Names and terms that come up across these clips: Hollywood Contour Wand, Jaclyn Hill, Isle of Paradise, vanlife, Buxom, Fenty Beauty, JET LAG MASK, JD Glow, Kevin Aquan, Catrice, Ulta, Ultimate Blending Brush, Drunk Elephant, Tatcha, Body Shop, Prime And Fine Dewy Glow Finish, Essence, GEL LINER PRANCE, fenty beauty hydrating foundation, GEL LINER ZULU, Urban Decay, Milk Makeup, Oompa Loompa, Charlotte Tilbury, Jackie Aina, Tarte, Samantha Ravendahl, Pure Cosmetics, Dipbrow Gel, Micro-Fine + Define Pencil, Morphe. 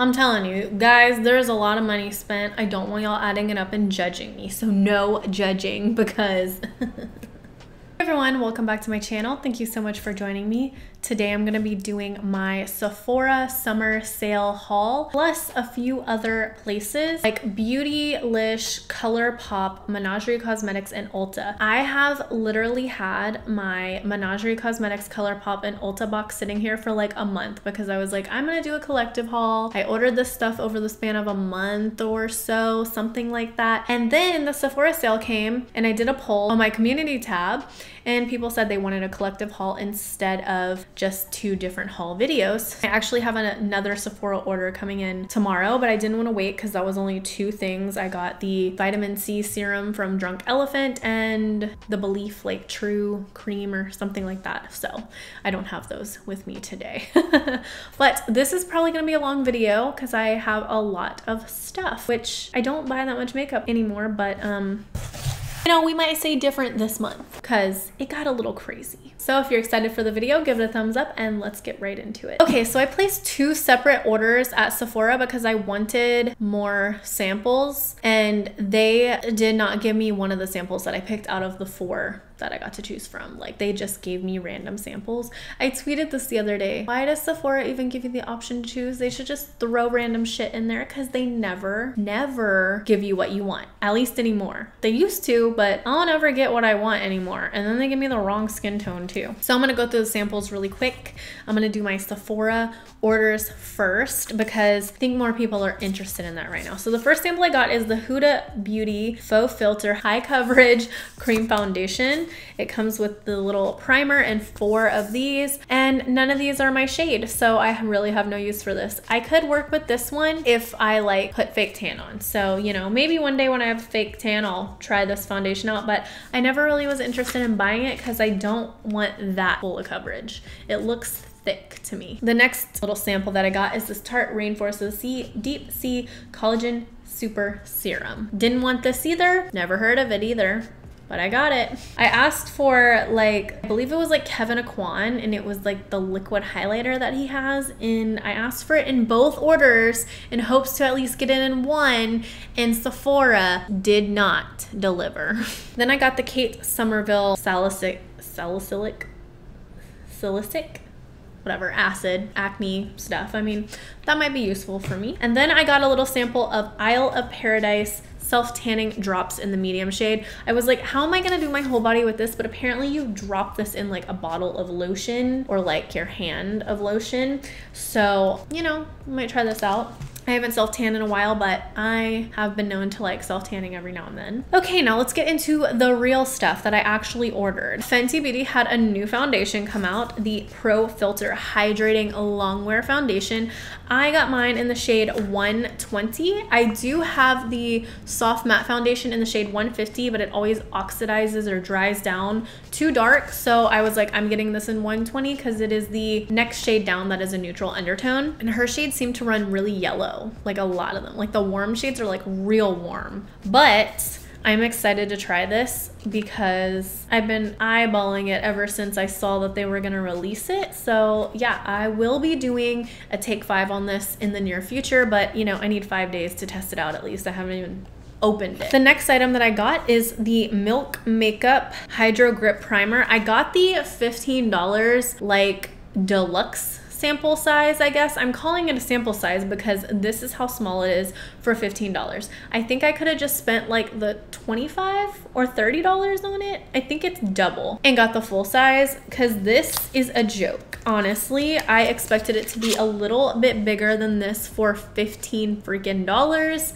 I'm telling you guys, there's a lot of money spent. I don't want y'all adding it up and judging me, so no judging, because everyone, welcome back to my channel. Thank you so much for joining me. Today I'm gonna be doing my Sephora summer sale haul, plus a few other places like Beautylish, Colourpop, Menagerie Cosmetics, and Ulta. I have literally had my Menagerie Cosmetics, Colourpop, and Ulta box sitting here for like a month because I was like, I'm gonna do a collective haul. I ordered this stuff over the span of a month or so, something like that. And then the Sephora sale came and I did a poll on my community tab, and people said they wanted a collective haul instead of just two different haul videos. I actually have another Sephora order coming in tomorrow, but I didn't want to wait because that was only two things. I got the vitamin C serum from Drunk Elephant and the Belief like True cream or something like that, so I don't have those with me today. But this is probably gonna be a long video because I have a lot of stuff, which I don't buy that much makeup anymore, but you know, we might say different this month because it got a little crazy. So if you're excited for the video, give it a thumbs up and let's get right into it. Okay, so I placed two separate orders at Sephora because I wanted more samples, and they did not give me one of the samples that I picked out of the four that I got to choose from. Like, they just gave me random samples. I tweeted this the other day. Why does Sephora even give you the option to choose? They should just throw random shit in there because they never give you what you want, at least anymore. They used to, but I don't ever get what I want anymore. And then they give me the wrong skin tone too. So I'm gonna go through the samples really quick. I'm gonna do my Sephora orders first because I think more people are interested in that right now. So the first sample I got is the Huda Beauty Faux Filter High Coverage Cream Foundation. It comes with the little primer and four of these, and none of these are my shade, so I really have no use for this. I could work with this one if I like put fake tan on, so you know, maybe one day when I have fake tan I'll try this foundation out, but I never really was interested in buying it because I don't want that full of coverage. It looks thick to me. The next little sample that I got is this Tarte Rainforest of the Sea Deep Sea Collagen Super Serum. Didn't want this either, never heard of it either, but I got it. I asked for, like, I believe it was like Kevin Aquan, and it was like the liquid highlighter that he has, and I asked for it in both orders in hopes to at least get it in one, and Sephora did not deliver. Then I got the Kate Somerville salicylic whatever, acid, acne stuff. I mean, that might be useful for me. And then I got a little sample of Isle of Paradise self-tanning drops in the medium shade. I was like, how am I gonna do my whole body with this? But apparently you drop this in like a bottle of lotion or like your hand of lotion. So, you know, I might try this out. I haven't self-tanned in a while, but I have been known to like self-tanning every now and then. Okay, now let's get into the real stuff that I actually ordered. Fenty Beauty had a new foundation come out, the Pro Filter Hydrating Longwear Foundation. I got mine in the shade 120. I do have the Soft Matte Foundation in the shade 150, but it always oxidizes or dries down too dark, so I was like, I'm getting this in 120 because it is the next shade down that is a neutral undertone. And her shades seem to run really yellow, like a lot of them. Like the warm shades are like real warm, but I'm excited to try this because I've been eyeballing it ever since I saw that they were gonna release it. So yeah, I will be doing a take five on this in the near future, but you know, I need 5 days to test it out at least. I haven't even opened it. The next item that I got is the Milk Makeup Hydro Grip Primer. I got the $15 like deluxe sample size, I guess. I'm calling it a sample size because this is how small it is for $15. I think I could have just spent like the $25 or $30 on it. I think it's double, and got the full size because this is a joke. Honestly, I expected it to be a little bit bigger than this for $15 freaking.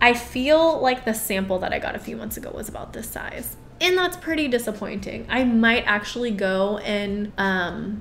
I feel like the sample that I got a few months ago was about this size, and that's pretty disappointing. I might actually go and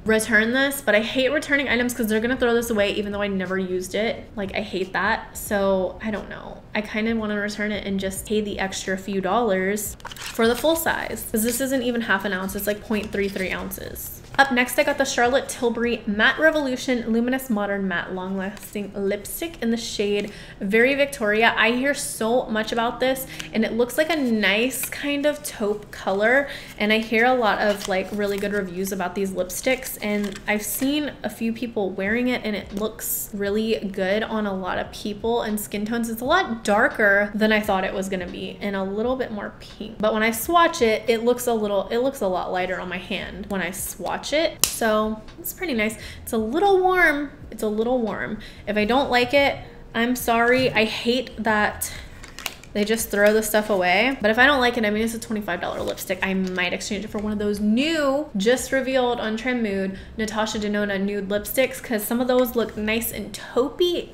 return this, but I hate returning items because they're gonna throw this away even though I never used it. Like, I hate that, so I don't know. I kind of want to return it and just pay the extra few dollars for the full size because this isn't even half an ounce, it's like 0.33 ounces. Up next, I got the Charlotte Tilbury Matte Revolution Luminous Modern Matte Long Lasting Lipstick in the shade Very Victoria. I hear so much about this, and it looks like a nice kind of taupe color, and I hear a lot of like really good reviews about these lipsticks, and I've seen a few people wearing it, and it looks really good on a lot of people and skin tones. It's a lot darker than I thought it was gonna be and a little bit more pink, but when I swatch it, it looks a lot lighter on my hand when I swatch it, so it's pretty nice. It's a little warm. It's a little warm. If I don't like it, I'm sorry. I hate that they just throw the stuff away, but if I don't like it, I mean, it's a $25 lipstick. I might exchange it for one of those new, just revealed on Trend Mood, Natasha Denona nude lipsticks, because some of those look nice and taupey.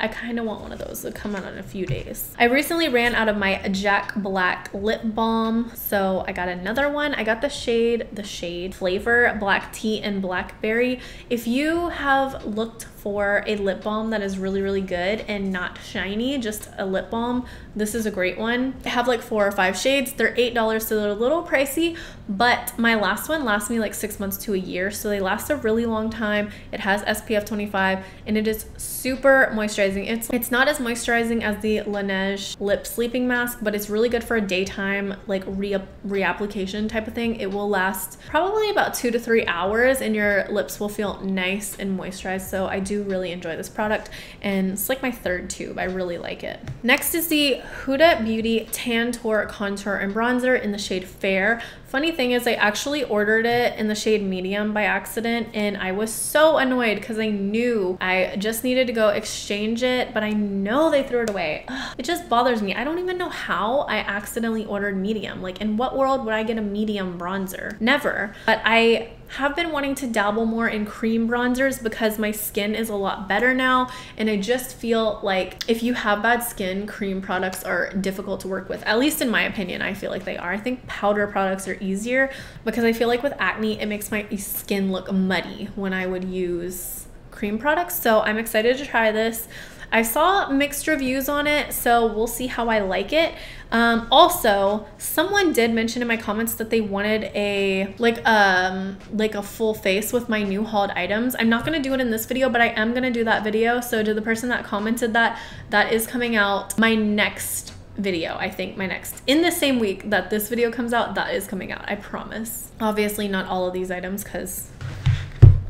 I kind of want one of those to come out in a few days. I recently ran out of my Jack Black lip balm, so I got another one. I got the shade flavor Black Tea and Blackberry. If you have looked for a lip balm that is really, really good and not shiny, just a lip balm, this is a great one. I have like 4 or 5 shades. They're $8, so they're a little pricey, but my last one lasts me like 6 months to a year, so they last a really long time. It has SPF 25, and it is super moisturizing. It's not as moisturizing as the Laneige lip sleeping mask, but it's really good for a daytime like reapplication type of thing. It will last probably about 2 to 3 hours, and your lips will feel nice and moisturized, so I do really enjoy this product, and it's like my third tube. I really like it. Next is the Huda Beauty Tan Taupe Contour and Bronzer in the shade Fair. Funny thing is, I actually ordered it in the shade medium by accident, and I was so annoyed because I knew I just needed to go exchange it, but I know they threw it away. Ugh, it just bothers me. I don't even know how I accidentally ordered medium. Like, in what world would I get a medium bronzer? Never. But I have been wanting to dabble more in cream bronzers because my skin is a lot better now, and I just feel like if you have bad skin, cream products are difficult to work with. At least in my opinion, I feel like they are. I think powder products are easier because I feel like with acne, it makes my skin look muddy when I would use cream products. So I'm excited to try this. I saw mixed reviews on it, so we'll see how I like it. Also, someone did mention in my comments that they wanted a like a full face with my new hauled items. I'm not gonna do it in this video, but I am gonna do that video. So to the person that commented that, that is coming out my next video. I think my next, in the same week that this video comes out, that is coming out, I promise. Obviously not all of these items because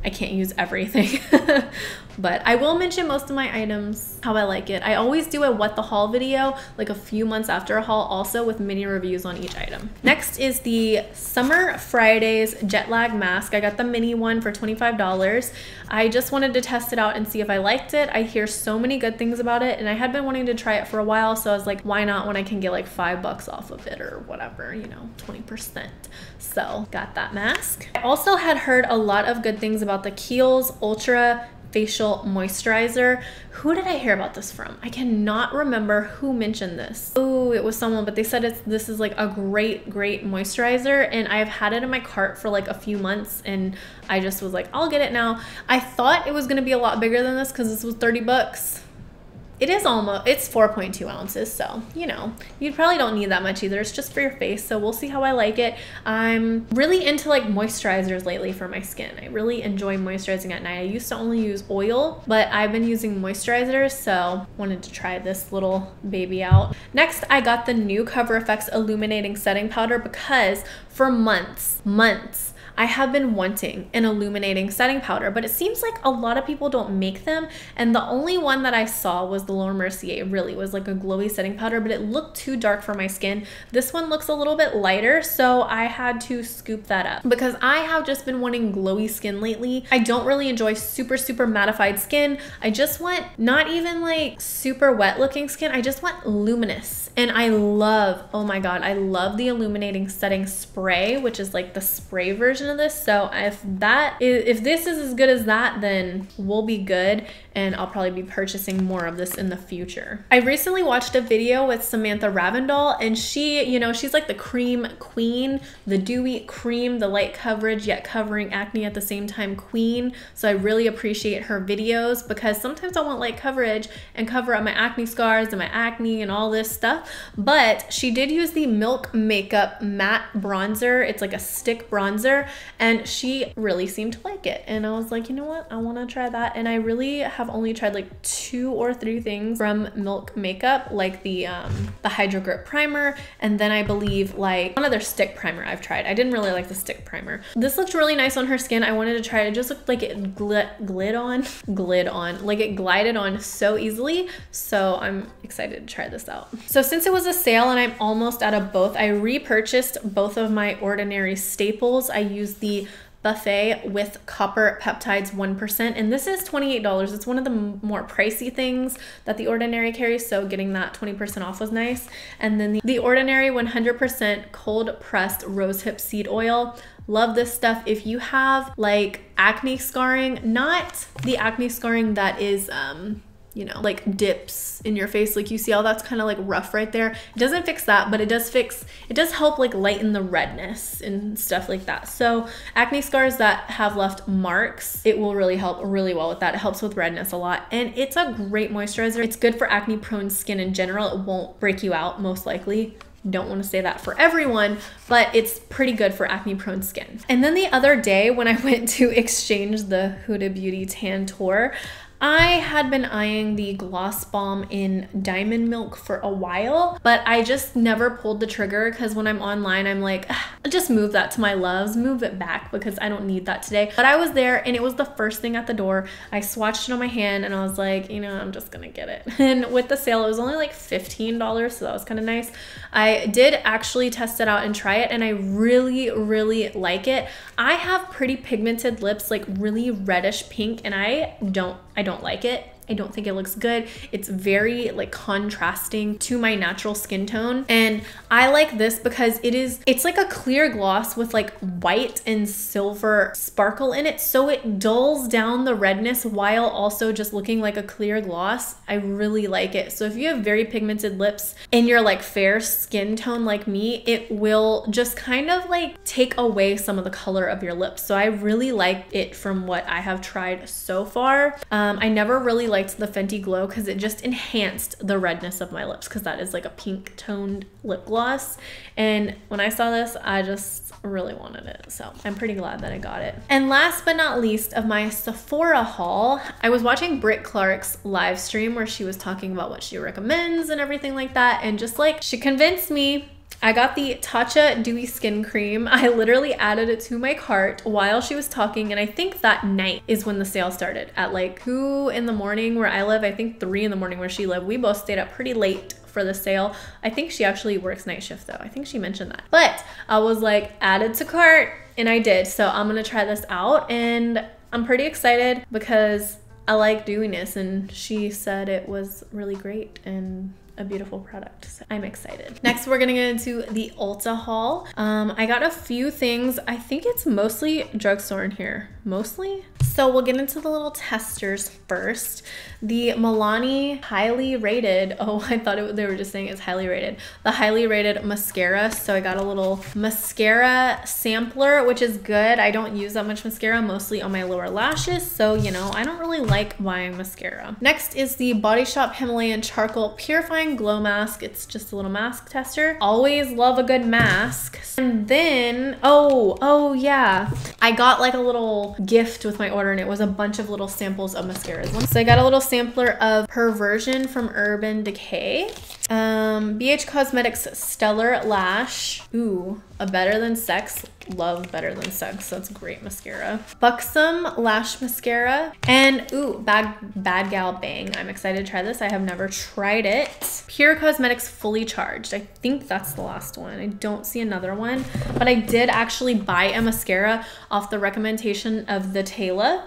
I can't use everything, but I will mention most of my items, how I like it. I always do a what the haul video like a few months after a haul, also with mini reviews on each item. Next is the Summer Fridays Jet Lag Mask. I got the mini one for $25. I just wanted to test it out and see if I liked it. I hear so many good things about it, and I had been wanting to try it for a while, so I was like, why not when I can get like $5 off of it or whatever, you know, 20%. So got that mask. I also had heard a lot of good things about the Kiehl's Ultra Facial Moisturizer. Who did I hear about this from? I cannot remember who mentioned this. Oh, it was someone, but they said this is like a great, great moisturizer, and I've had it in my cart for like a few months, and I just was like, I'll get it now. I thought it was gonna be a lot bigger than this because this was $30. It is almost, it's 4.2 ounces, so, you know, you probably don't need that much either. It's just for your face, so we'll see how I like it. I'm really into, like, moisturizers lately for my skin. I really enjoy moisturizing at night. I used to only use oil, but I've been using moisturizers, so wanted to try this little baby out. Next, I got the new Cover FX Illuminating Setting Powder because for months, I have been wanting an illuminating setting powder, but it seems like a lot of people don't make them, and the only one that I saw was the Laura Mercier. It really was like a glowy setting powder, but it looked too dark for my skin. This one looks a little bit lighter, so I had to scoop that up because I have just been wanting glowy skin lately. I don't really enjoy super, super mattified skin. I just want not even like super wet looking skin. I just want luminous, and I love, oh my God, I love the illuminating setting spray, which is like the spray version of this. So if this is as good as that, then we'll be good, and I'll probably be purchasing more of this in the future. I recently watched a video with Samantha Ravendahl, and she, you know, she's like the cream queen, the dewy cream, the light coverage yet covering acne at the same time queen. So I really appreciate her videos because sometimes I want light coverage and cover up my acne scars and my acne and all this stuff. But she did use the Milk Makeup matte bronzer. It's like a stick bronzer. and she really seemed to like it. And I was like, you know what? I want to try that. And I really have only tried like 2 or 3 things from Milk Makeup, like the Hydro Grip Primer, and then I believe like one other stick primer I've tried. I didn't really like the stick primer. This looked really nice on her skin. I wanted to try it. It just looked like it glided on so easily. So I'm excited to try this out. So since it was a sale and I'm almost out of both, I repurchased both of my Ordinary staples. I used the Buffet with Copper Peptides 1%, and this is $28. It's one of the more pricey things that The Ordinary carries, so getting that 20% off was nice. And then the Ordinary 100% Cold Pressed Rosehip Seed Oil. Love this stuff. If you have like acne scarring, not the acne scarring that is, you know, like dips in your face, like you see all that's kind of like rough right there. It doesn't fix that, but it does help like lighten the redness and stuff like that. So acne scars that have left marks, it will really help really well with that. It helps with redness a lot, and it's a great moisturizer. It's good for acne prone skin in general. It won't break you out, most likely. Don't want to say that for everyone, but it's pretty good for acne prone skin. And then the other day when I went to exchange the Huda Beauty Tan Tour, I had been eyeing the Gloss Balm in Diamond Milk for a while, but I just never pulled the trigger because when I'm online, I'm like, just move that to my loves, move it back because I don't need that today. But I was there and it was the first thing at the door. I swatched it on my hand and I was like, you know, I'm just gonna get it. And with the sale, it was only like $15, so that was kind of nice. I did actually test it out and try it, and I really, really like it. I have pretty pigmented lips, like really reddish pink, and I don't like it. I don't think it looks good. It's very like contrasting to my natural skin tone. And I like this because it's like a clear gloss with like white and silver sparkle in it. So it dulls down the redness while also just looking like a clear gloss. I really like it. So if you have very pigmented lips and you're like fair skin tone like me, it will just kind of like take away some of the color of your lips. So I really like it from what I have tried so far. I never really liked the Fenty Glow because it just enhanced the redness of my lips because that is like a pink toned lip gloss, and when I saw this I just really wanted it, so I'm pretty glad that I got it. And last but not least of my Sephora haul, I was watching Britt Clark's live stream where she was talking about what she recommends and everything like that, and just like she convinced me. I got the Tatcha Dewy Skin Cream. I literally added it to my cart while she was talking, and I think that night is when the sale started at like 2 in the morning where I live, I think 3 in the morning where she lived. We both stayed up pretty late for the sale. I think she actually works night shift though. I think she mentioned that. But I was like, added to cart, and I did. So I'm gonna try this out, and I'm pretty excited because I like dewiness, and she said it was really great and a beautiful product, so I'm excited. Next, we're gonna get into the Ulta haul. I got a few things. I think it's mostly drugstore in here, mostly. So we'll get into the little testers first. The Milani highly rated, oh, I thought they were just saying it's highly rated. The highly rated mascara. So I got a little mascara sampler, which is good. I don't use that much mascara, mostly on my lower lashes. So, you know, I don't really like buying mascara. Next is the Body Shop Himalayan Charcoal Purifying Glow Mask. It's just a little mask tester. Always love a good mask. And then, oh yeah. I got like a little gift with my order, and it was a bunch of little samples of mascaras. So I got a little sampler of Perversion from Urban Decay, BH Cosmetics Stellar Lash, ooh, a Better Than Sex, love Better Than Sex, that's a great mascara, Buxom Lash Mascara, and ooh, Bad Gal Bang. I'm excited to try this. I have never tried it. Pure Cosmetics Fully Charged. I think that's the last one. I don't see another one, but I did actually buy a mascara off the recommendation of the Taylor,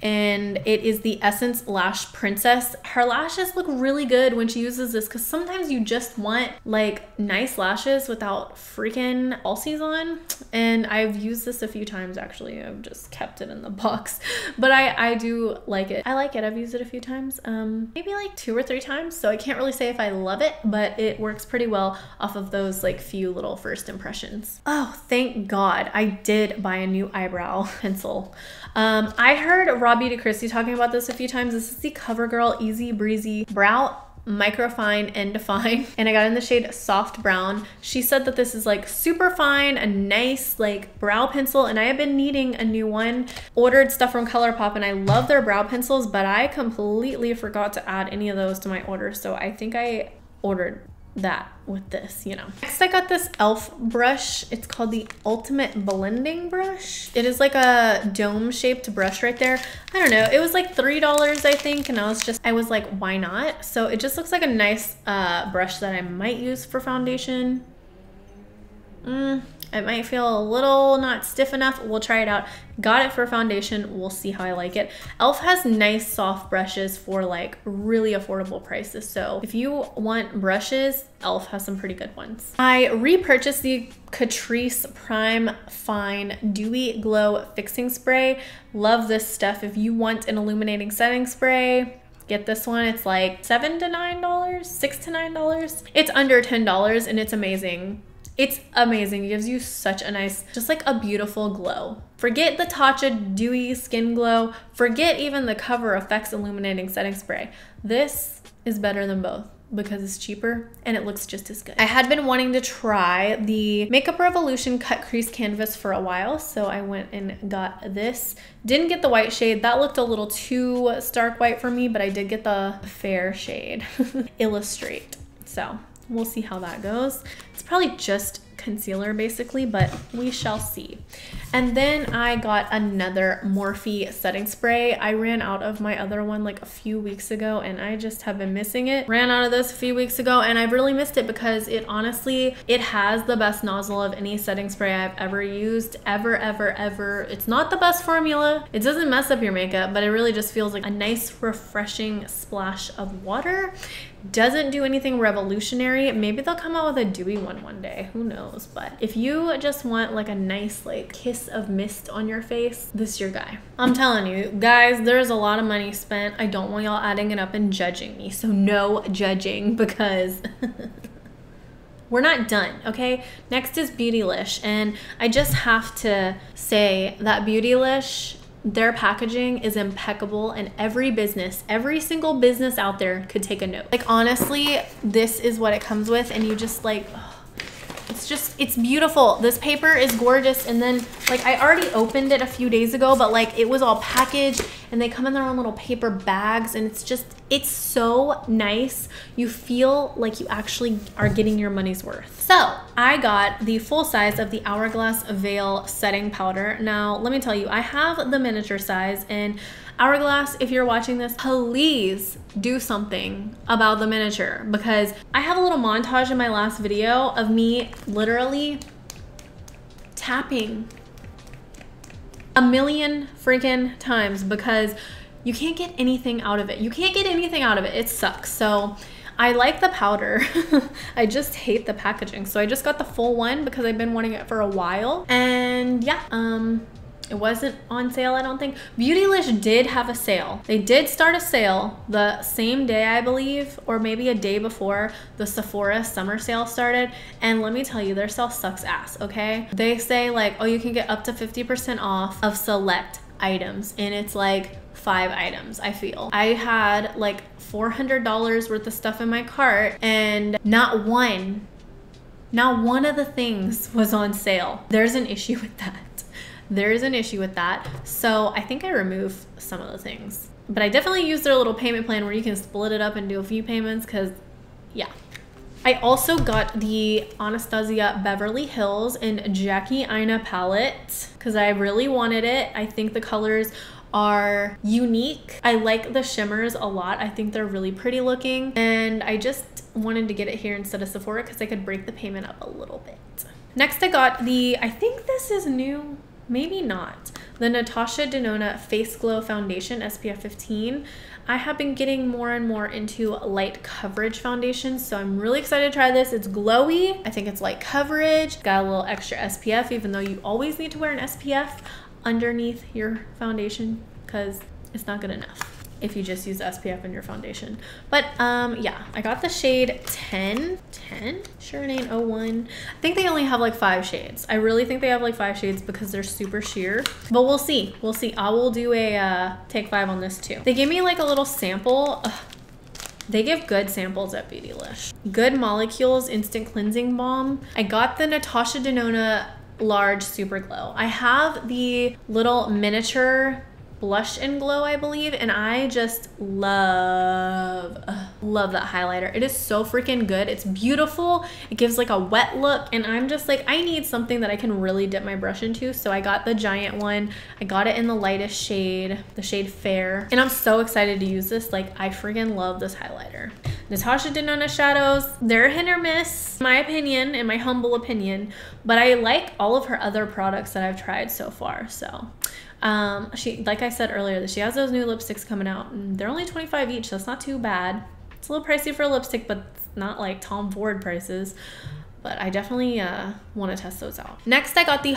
and it is the Essence Lash Princess. Her lashes look really good when she uses this because sometimes you just want like nice lashes without freaking falsies on, and I've used this a few times actually. I've just kept it in the box, but I do like it. I like it. I've used it a few times, maybe like 2 or 3 times, so I can't really say if I love it, but it works pretty well off of those like few little first impressions. Oh, thank God I did buy a new eyebrow pencil. I heard Robbie DeCristi talking about this a few times. This is the CoverGirl Easy Breezy Brow microfine and define, and I got in the shade soft brown. She said that this is like super fine, a nice like brow pencil, and I have been needing a new one. Ordered stuff from Colourpop and I love their brow pencils, but I completely forgot to add any of those to my order, so I think I ordered that with this, you know. Next I got this e.l.f. brush. It's called the Ultimate Blending Brush. It is like a dome shaped brush right there. I don't know, it was like $3 I think, and I was like, why not? So it just looks like a nice brush that I might use for foundation. It might feel a little not stiff enough. We'll try it out. Got it for foundation. We'll see how I like it. e.l.f. has nice soft brushes for like really affordable prices. So if you want brushes, e.l.f. has some pretty good ones. I repurchased the Catrice Prime Fine Dewy Glow Fixing Spray. Love this stuff. If you want an illuminating setting spray, get this one. It's like $6 to $9. It's under $10 and it's amazing. It's amazing. It gives you such a nice, just like a beautiful glow. Forget the Tatcha Dewy Skin Glow. Forget even the Cover FX Illuminating Setting Spray. This is better than both because it's cheaper and it looks just as good. I had been wanting to try the Makeup Revolution Cut Crease Canvas for a while, so I went and got this. Didn't get the white shade. That looked a little too stark white for me, but I did get the fair shade, Illustrate. So we'll see how that goes. It's probably just concealer basically, but we shall see. And then I got another Morphe setting spray. I ran out of my other one like a few weeks ago and I just have been missing it. Ran out of this a few weeks ago and I've really missed it because it honestly, it has the best nozzle of any setting spray I've ever used, ever. It's not the best formula. It doesn't mess up your makeup, but it really just feels like a nice refreshing splash of water. Doesn't do anything revolutionary. Maybe they'll come out with a dewy one day, who knows? But if you just want like a nice like kiss of mist on your face, this is your guy. I'm telling you guys, there's a lot of money spent. I don't want y'all adding it up and judging me, so no judging because we're not done, okay? Next is Beautylish, and I just have to say that Beautylish, their packaging is impeccable, and every single business out there could take a note. Like honestly, this is what it comes with, and you just like, oh, it's beautiful. This paper is gorgeous, and then like I already opened it a few days ago, but like it was all packaged, and they come in their own little paper bags, and it's so nice. You feel like you actually are getting your money's worth. So I got the full size of the Hourglass Veil Setting Powder. Now, let me tell you, I have the miniature size, and Hourglass, if you're watching this, please do something about the miniature, because I have a little montage in my last video of me literally tapping a million freaking times because you can't get anything out of it. It sucks. So I like the powder. I just hate the packaging. So I just got the full one because I've been wanting it for a while. And yeah, it wasn't on sale, I don't think. Beautylish did have a sale. They did start a sale the same day, I believe, or maybe a day before the Sephora summer sale started. And let me tell you, their sale sucks ass, okay? They say like, oh, you can get up to 50% off of select items. And it's like 5 items, I feel. I had like $400 worth of stuff in my cart, and not one of the things was on sale. There's an issue with that. So I think I removed some of the things, but I definitely used their little payment plan where you can split it up and do a few payments, because yeah. I also got the Anastasia Beverly Hills and Jackie Aina palette because I really wanted it. I think the colors are unique. I like the shimmers a lot. I think they're really pretty looking, and I just wanted to get it here instead of Sephora because I could break the payment up a little bit. Next I got the, I think this is new, maybe not, the Natasha Denona Face Glow Foundation SPF 15. I have been getting more and more into light coverage foundations, so I'm really excited to try this. It's glowy. I think it's light coverage. Got a little extra SPF, even though you always need to wear an SPF underneath your foundation because it's not good enough if you just use SPF in your foundation. But yeah, I got the shade 10, sure it ain't 01. I think they only have like 5 shades. I really think they have like 5 shades because they're super sheer, but we'll see. I will do a take 5 on this too. They gave me like a little sample. Ugh. They give good samples at Beautylish. Good Molecules Instant Cleansing Balm. I got the Natasha Denona Large Super Glow. I have the little miniature Blush and Glow, I believe, and I just love that highlighter. It is so freaking good. It's beautiful. It gives like a wet look, and I'm just like, I need something that I can really dip my brush into, so I got the giant one. I got it in the lightest shade, the shade Fair, and I'm so excited to use this. Like, I freaking love this highlighter. Natasha Denona shadows, they're hit or miss, in my opinion, in my humble opinion, but I like all of her other products that I've tried so far, so. She, like I said earlier, she has those new lipsticks coming out, and they're only $25 each, so it's not too bad. It's a little pricey for a lipstick, but it's not like Tom Ford prices. But I definitely want to test those out. Next, I got the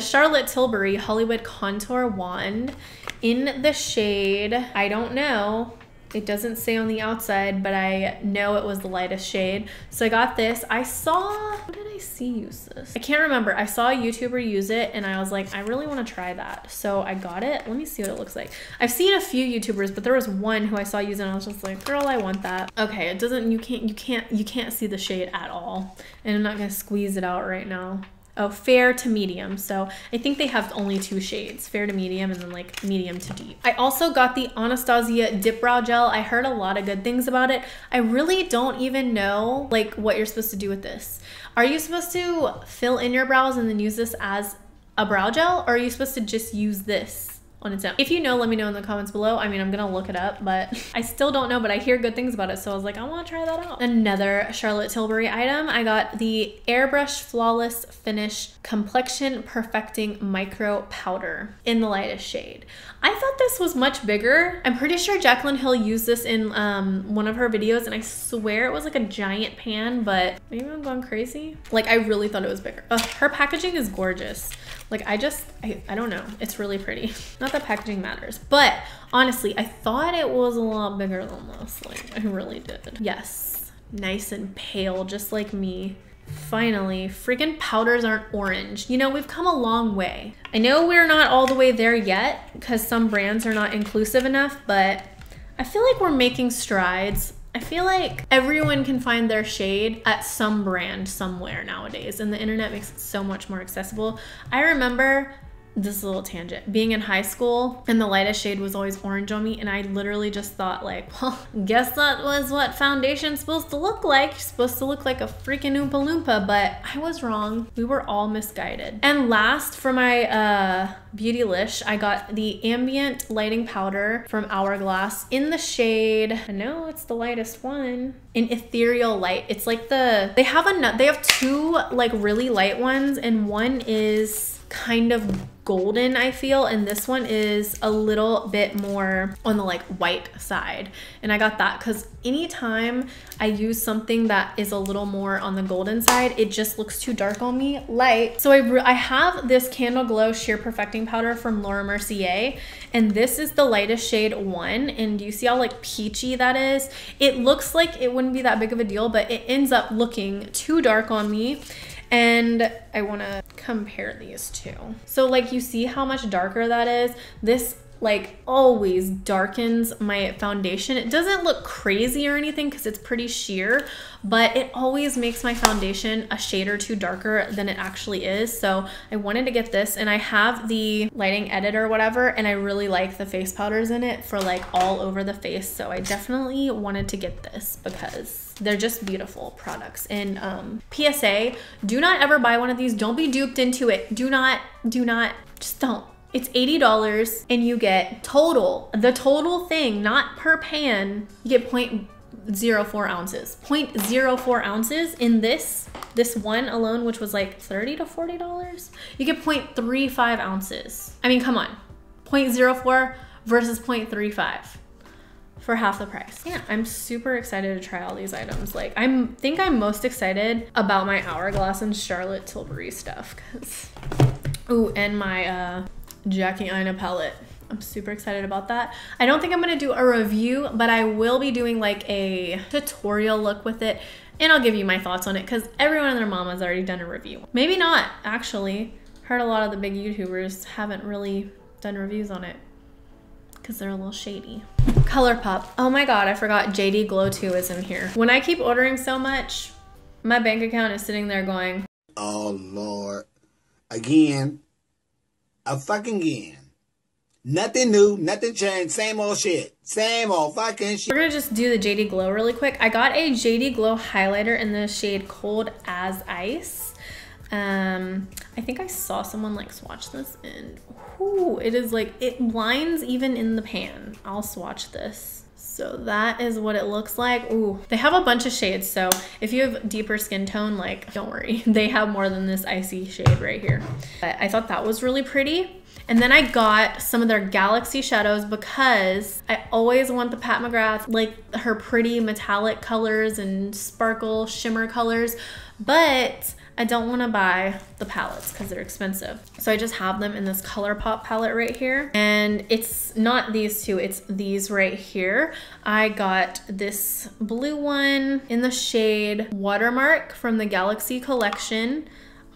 Charlotte Tilbury Hollywood Contour Wand in the shade, I don't know. It doesn't say on the outside, but I know it was the lightest shade. So I got this. I saw, who did I see use this? I can't remember. I saw a YouTuber use it and I was like, I really want to try that. So I got it. Let me see what it looks like. I've seen a few YouTubers, but there was one who I saw use it and I was just like, girl, I want that. Okay, it doesn't, you can't see the shade at all. And I'm not gonna squeeze it out right now. Oh, fair to medium. So I think they have only two shades, fair to medium and then like medium to deep. I also got the Anastasia Dip Brow Gel. I heard a lot of good things about it. I really don't even know like what you're supposed to do with this. Are you supposed to fill in your brows and then use this as a brow gel? Or are you supposed to just use this on its own? If you know, let me know in the comments below. I mean, I'm gonna look it up, but I still don't know, but I hear good things about it. So I was like, I wanna try that out. Another Charlotte Tilbury item. I got the Airbrush Flawless Finish Complexion Perfecting Micro Powder in the lightest shade. I thought this was much bigger. I'm pretty sure Jaclyn Hill used this in one of her videos, and I swear it was like a giant pan, but maybe I'm going crazy. Like, I really thought it was bigger. Ugh, her packaging is gorgeous. Like, I don't know. It's really pretty. Not that packaging matters, but honestly, I thought it was a lot bigger than this. Like, I really did. Yes, nice and pale, just like me. Finally, freaking powders aren't orange. You know, we've come a long way. I know we're not all the way there yet because some brands are not inclusive enough, but I feel like we're making strides. I feel like everyone can find their shade at some brand somewhere nowadays, and the internet makes it so much more accessible. I remember, this is a little tangent, being in high school and the lightest shade was always orange on me, and I literally just thought like, well, guess that was what foundation's supposed to look like. You're supposed to look like a freaking Oompa Loompa, but I was wrong. We were all misguided. And last, for my Beautylish, I got the Ambient Lighting Powder from Hourglass in the shade, I know it's the lightest one, in Ethereal Light. It's like the, they have two like really light ones, and one is kind of golden, I feel, and this one is a little bit more on the like white side. And I got that because anytime I use something that is a little more on the golden side, it just looks too dark on me. Light. So I have this Candle Glow Sheer Perfecting Powder from Laura Mercier, and this is the lightest shade one. And do you see how like peachy that is? It looks like it wouldn't be that big of a deal, but it ends up looking too dark on me. And I want to compare these two. So like, you see how much darker that is? This like always darkens my foundation. It doesn't look crazy or anything because it's pretty sheer, but it always makes my foundation a shade or two darker than it actually is. So I wanted to get this, and I have the lighting editor or whatever, and I really like the face powders in it for like all over the face. So I definitely wanted to get this because they're just beautiful products. And PSA, do not ever buy one of these. Don't be duped into it. Do not, just don't. It's $80 and you get total, the total thing, not per pan, you get 0.04 ounces. 0.04 ounces in this one alone, which was like $30 to $40. You get 0.35 ounces. I mean, come on, 0.04 versus 0.35. for half the price. Yeah, I'm super excited to try all these items. Like, I think I'm most excited about my Hourglass and Charlotte Tilbury stuff, because, ooh, and my Jackie Aina palette. I'm super excited about that. I don't think I'm gonna do a review, but I will be doing like a tutorial look with it, and I'll give you my thoughts on it, because everyone and their mama's already done a review. Maybe not, actually. Heard a lot of the big YouTubers haven't really done reviews on it, because they're a little shady. Colourpop. Oh my God, I forgot JD Glow 2 is in here. When I keep ordering so much, my bank account is sitting there going, oh Lord, again, a fucking again. Nothing new, nothing changed, same old shit, same old fucking shit. We're gonna just do the JD Glow really quick. I got a JD Glow highlighter in the shade Cold as Ice. I think I saw someone like swatch this and ooh, it is like, it blinds even in the pan. I'll swatch this. So that is what it looks like. Ooh, they have a bunch of shades. So if you have deeper skin tone, like don't worry, they have more than this icy shade right here. But I thought that was really pretty. And then I got some of their Galaxy shadows because I always want the Pat McGrath, like her pretty metallic colors and sparkle shimmer colors, but I don't want to buy the palettes because they're expensive. So I just have them in this Colourpop palette right here. And it's not these two, it's these right here. I got this blue one in the shade Watermark from the Galaxy collection.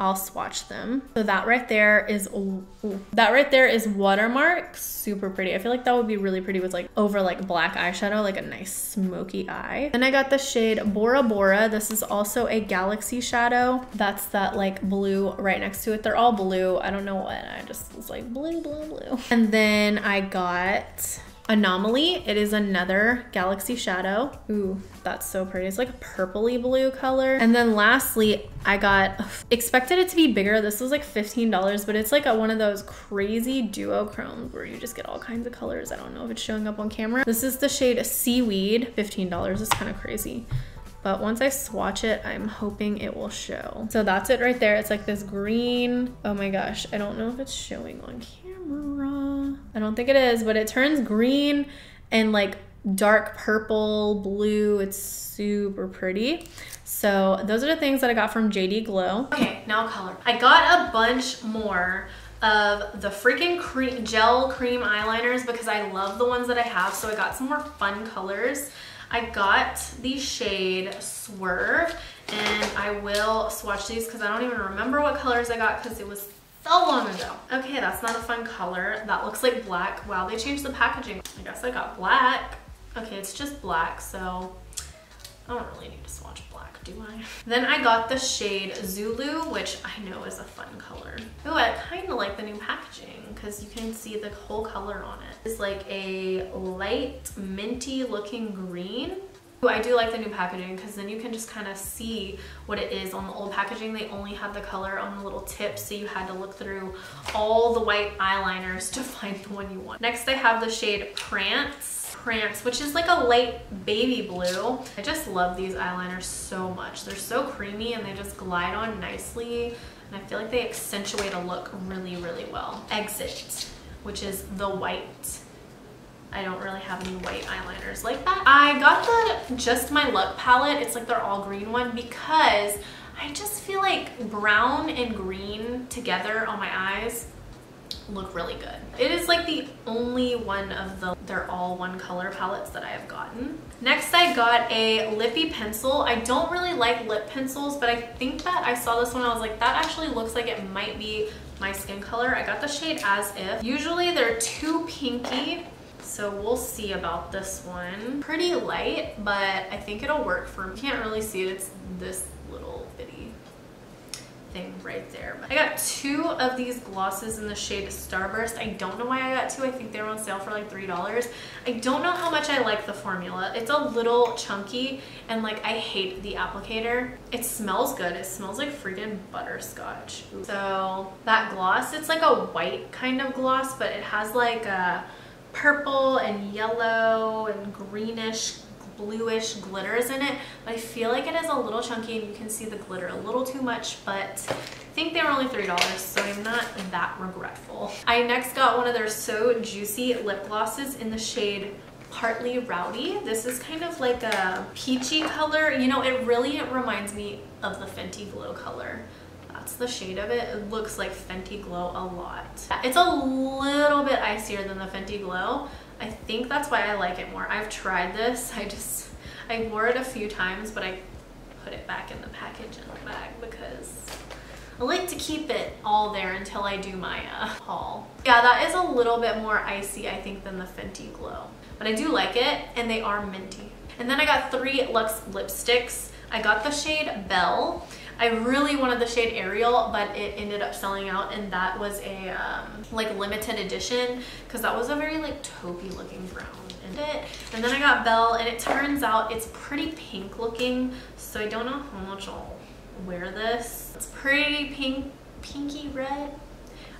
I'll swatch them. So that right there is, ooh, that right there is Watermark, super pretty. I feel like that would be really pretty with like over like black eyeshadow, like a nice smoky eye. Then I got the shade Bora Bora. This is also a Galaxy shadow. That's that like blue right next to it. They're all blue. I don't know what, I just was like blue, blue, blue. And then I got Anomaly. It is another Galaxy shadow. Ooh, that's so pretty. It's like a purpley blue color. And then lastly, I got, expected it to be bigger. This was like $15, but it's like a, one of those crazy duochromes where you just get all kinds of colors. I don't know if it's showing up on camera. This is the shade Seaweed. $15 is kind of crazy. But once I swatch it, I'm hoping it will show. So that's it right there. It's like this green. Oh my gosh, I don't know if it's showing on camera. I don't think it is, but it turns green and like dark purple, blue. It's super pretty. So those are the things that I got from JD Glow. Okay, now color. I got a bunch more of the freaking cream, gel cream eyeliners because I love the ones that I have. So I got some more fun colors. I got the shade Swerve, and I will swatch these because I don't even remember what colors I got because it was so long ago. Okay, that's not a fun color. That looks like black. Wow, they changed the packaging. I guess I got black. Okay, it's just black, so I don't really need to swatch black, do I? Then I got the shade Zulu, which I know is a fun color. Ooh, I kind of like the new packaging because you can see the whole color on it. It's like a light minty looking green. Ooh, I do like the new packaging because then you can just kind of see what it is. On the old packaging, they only had the color on the little tip, so you had to look through all the white eyeliners to find the one you want. Next, I have the shade Prance. Which is like a light baby blue. I just love these eyeliners so much. They're so creamy and they just glide on nicely, and I feel like they accentuate a look really, really well. Exit, which is the white. I don't really have any white eyeliners like that. I got the Just My Luck palette. It's like their all green one because I just feel like brown and green together on my eyes look really good. It is like the only one of their all one color palettes that I have gotten. Next, I got a lippy pencil. I don't really like lip pencils, but I think that I saw this one. I was like, that actually looks like it might be my skin color. I got the shade As If. Usually they're too pinky, so we'll see about this one. Pretty light, but I think it'll work for me. Can't really see it. It's this little bitty thing right there. I got two of these glosses in the shade Starburst. I don't know why I got two. I think they were on sale for like $3. I don't know how much I like the formula. It's a little chunky and like I hate the applicator. It smells good. It smells like freaking butterscotch. So that gloss, it's like a white kind of gloss, but it has like a purple and yellow and greenish bluish glitters in it, but I feel like it is a little chunky and you can see the glitter a little too much, but I think they were only $3, so I'm not that regretful. I next got one of their So Juicy lip glosses in the shade Partly Rowdy. This is kind of like a peachy color. You know, it really reminds me of the Fenty Glow color. That's the shade of it. It looks like Fenty Glow a lot. It's a little bit icier than the Fenty Glow. I think that's why I like it more. I've tried this. I wore it a few times, but I put it back in the package in the bag because I like to keep it all there until I do my haul. Yeah, that is a little bit more icy, I think, than the Fenty Glow. but I do like it, and they are minty. And then I got 3 Luxe lipsticks. I got the shade Belle. I really wanted the shade Ariel, but it ended up selling out, and that was a like limited edition because that was a very like taupey looking brown in it. And then I got Belle, and it turns out it's pretty pink looking, so I don't know how much I'll wear this. It's pretty pink, pinky red.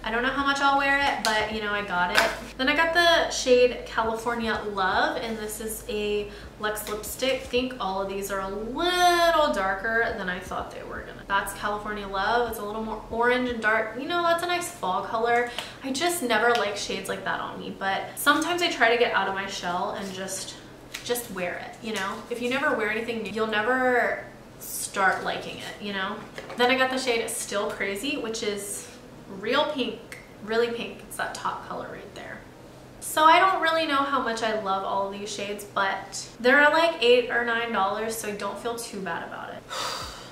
I don't know how much I'll wear it, but you know, I got it. Then I got the shade California Love, and this is a Luxe lipstick. I think all of these are a little darker than I thought they were gonna. That's California Love. It's a little more orange and dark. You know, that's a nice fall color. I just never like shades like that on me, but sometimes I try to get out of my shell and just wear it, you know? If you never wear anything new, you'll never start liking it, you know? Then I got the shade Still Crazy, which is real pink, really pink. It's that top color right there. So I don't really know how much I love all of these shades, but they're like $8 or $9, so I don't feel too bad about it.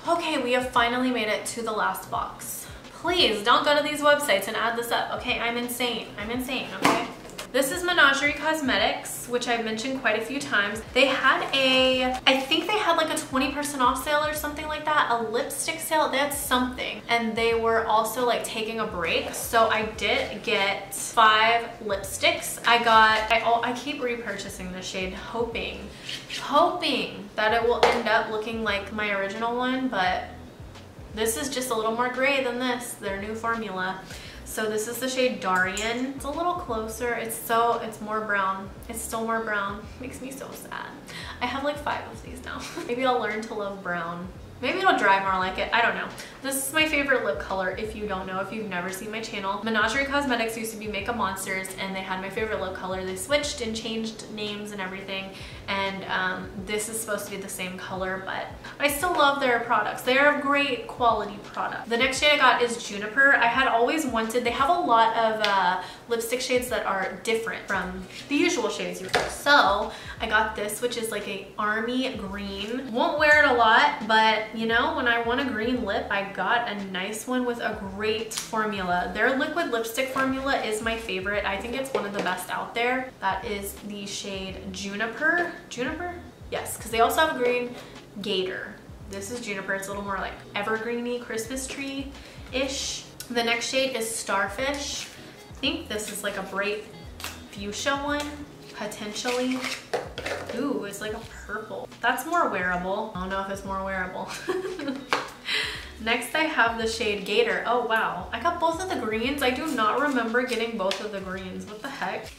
Okay, we have finally made it to the last box. Please don't go to these websites and add this up. Okay, I'm insane. I'm insane, okay? This is Menagerie Cosmetics, which I've mentioned quite a few times. They had I think they had like a 20% off sale or something like that, a lipstick sale, that's something. And they were also like taking a break. So I did get 5 lipsticks. I keep repurchasing this shade, hoping that it will end up looking like my original one, but this is just a little more gray than this, their new formula. So this is the shade Darien. It's a little closer. It's more brown. It's still more brown. Makes me so sad. I have like 5 of these now. Maybe I'll learn to love brown. Maybe it'll dry more like it. I don't know. This is my favorite lip color, if you don't know, if you've never seen my channel. Menagerie Cosmetics used to be Makeup Monsters, and they had my favorite lip color. They switched and changed names and everything, and this is supposed to be the same color, but I still love their products. They are a great quality product. The next shade I got is Juniper. I had always wanted, they have a lot of lipstick shades that are different from the usual shades you have. So I got this, which is like an army green. Won't wear it a lot, but you know, when I want a green lip, I got a nice one with a great formula. Their liquid lipstick formula is my favorite. I think it's one of the best out there. That is the shade Juniper. Juniper? Yes, because they also have a green Gator. This is Juniper. It's a little more like evergreeny, Christmas tree-ish. The next shade is Starfish. I think this is like a bright fuchsia one, potentially. Ooh, it's like a purple. That's more wearable. I don't know if it's more wearable. Next I have the shade Gator. Oh wow, I got both of the greens. I do not remember getting both of the greens. What the heck?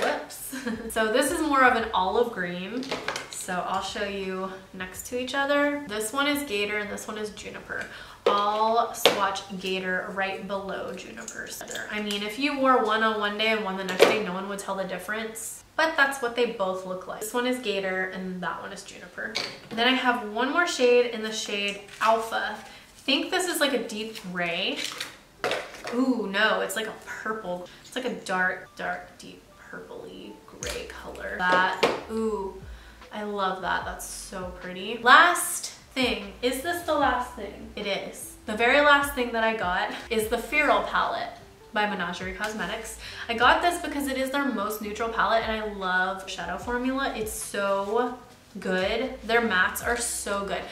Whoops. So this is more of an olive green. So I'll show you next to each other. This one is Gator and this one is Juniper. I'll swatch Gator right below Juniper. I mean, if you wore one on one day and one the next day, no one would tell the difference. But that's what they both look like. This one is Gator and that one is Juniper. Then I have one more shade in the shade Alpha. I think this is like a deep gray. Ooh, no, it's like a purple. It's like a dark, dark, deep purpley gray color. That, ooh, I love that. That's so pretty. Last thing. Is this the last thing? It is. The very last thing that I got is the Feral palette by Menagerie Cosmetics. I got this because it is their most neutral palette, and I love shadow formula. It's so good. Their mattes are so good.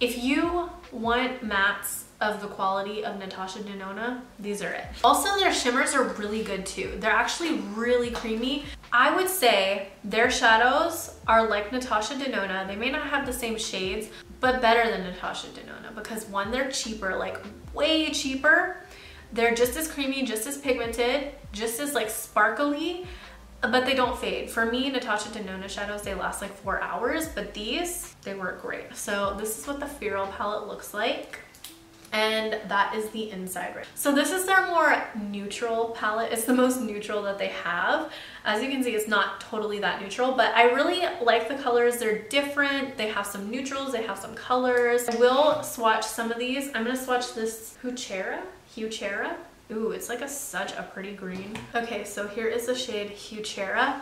If you want mattes of the quality of Natasha Denona, these are it. Also, their shimmers are really good too. They're actually really creamy. I would say their shadows are like Natasha Denona. They may not have the same shades, but better than Natasha Denona because one, they're cheaper, like way cheaper. They're just as creamy, just as pigmented, just as like sparkly, but they don't fade. For me, Natasha Denona shadows, they last like 4 hours, but these, they work great. So this is what the Feral palette looks like. And that is the inside right. So this is their more neutral palette. It's the most neutral that they have. As you can see, it's not totally that neutral, but I really like the colors. They're different. They have some neutrals, they have some colors. I will swatch some of these. I'm gonna swatch this Huchera. Ooh, it's like such a pretty green. Okay, so here is the shade Huchera.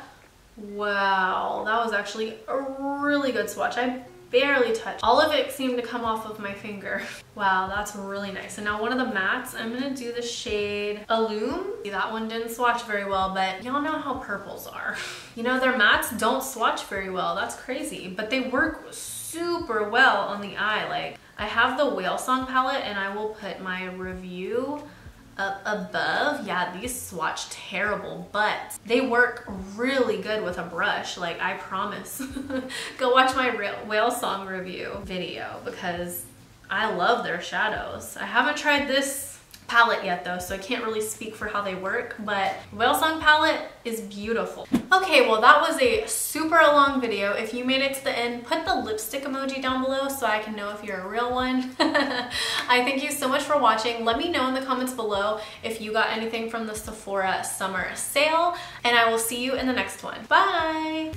Wow, that was actually a really good swatch. I barely touched. All of it seemed to come off of my finger. Wow, that's really nice. And now one of the mattes, I'm gonna do the shade Illume. See, that one didn't swatch very well, but y'all know how purples are. You know, their mattes don't swatch very well. That's crazy, but they work super well on the eye. Like, I have the Whale Song palette and I will put my review up above. Yeah, these swatch terrible, but they work really good with a brush, like I promise. Go watch my Whale Song review video because I love their shadows. I haven't tried this palette yet though, so I can't really speak for how they work, but Whale Song palette is beautiful. Okay, well that was a super long video. If you made it to the end, put the lipstick emoji down below so I can know if you're a real one. I thank you so much for watching. Let me know in the comments below if you got anything from the Sephora summer sale, and I will see you in the next one. Bye!